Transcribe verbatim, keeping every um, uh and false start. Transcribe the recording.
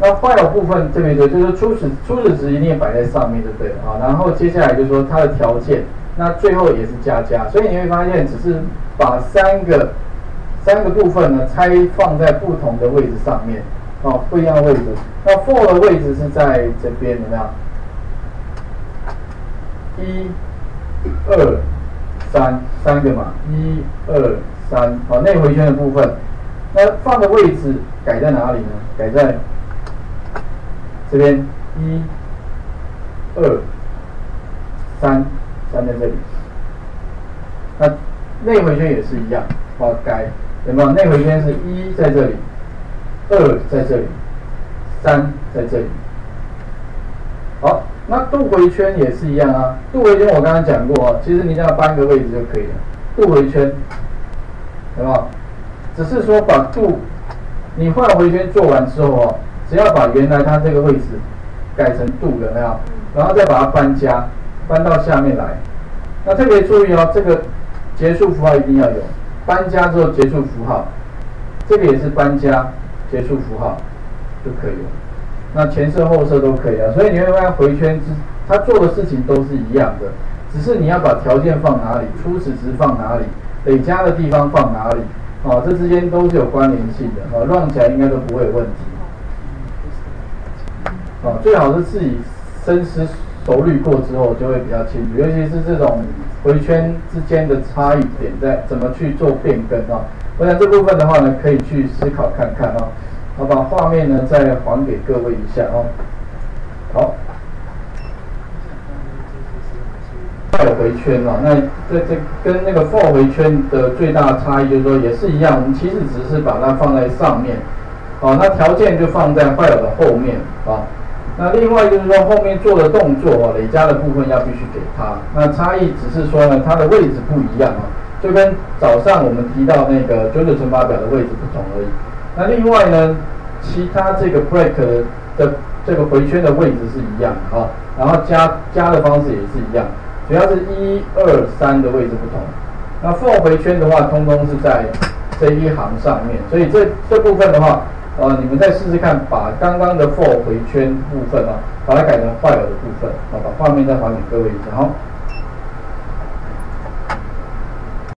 那 while 部分这边就就是初始初始值一定摆在上面就对了啊，然后接下来就是说它的条件，那最后也是加加，所以你会发现只是把三个三个部分呢拆放在不同的位置上面哦，不一样的位置。那 for 的位置是在这边怎么样？一、二、三，三个嘛，一、二、三，好，内回圈的部分，那放的位置改在哪里呢？改在这边一、二、三，三在这里。那内回圈也是一样，好、哦，改有没有？内回圈是一在这里，二在这里，三在这里。好，那度回圈也是一样啊。度回圈我刚刚讲过、哦，其实你只要搬个位置就可以了。度回圈有没有？只是说把度你换回圈做完之后哦。只要把原来它这个位置改成度有没有？然后再把它搬加，搬到下面来。那特别注意哦，这个结束符号一定要有。搬加之后结束符号，这个也是搬加结束符号就可以了。那前设后设都可以啊。所以你会发现回圈之它做的事情都是一样的，只是你要把条件放哪里，初始值放哪里，累加的地方放哪里哦，这之间都是有关联性的哦，乱起来应该都不会有问题。哦，最好是自己深思熟虑过之后，就会比较清楚。尤其是这种回圈之间的差异点，在怎么去做变更啊、哦？我想这部分的话呢，可以去思考看看啊、哦。好，把画面呢再还给各位一下哦。好，for回圈啊、哦，那这这跟那个 for 回圈的最大差异就是说，也是一样，我们其实只是把它放在上面，好、哦，那条件就放在 while 的后面啊。哦，那另外就是说，后面做的动作哦，累加的部分要必须给它。那差异只是说呢，它的位置不一样啊，就跟早上我们提到那个九九乘法表的位置不同而已。那另外呢，其他这个 break 的这个回圈的位置是一样啊，然后加加的方式也是一样，主要是一二三的位置不同。那 for 回圈的话，通通是在这一行上面，所以这这部分的话。呃，你们再试试看，把刚刚的 for 回圈部分啊，把它改成 while 的部分，好，把画面再还给各位一下哈。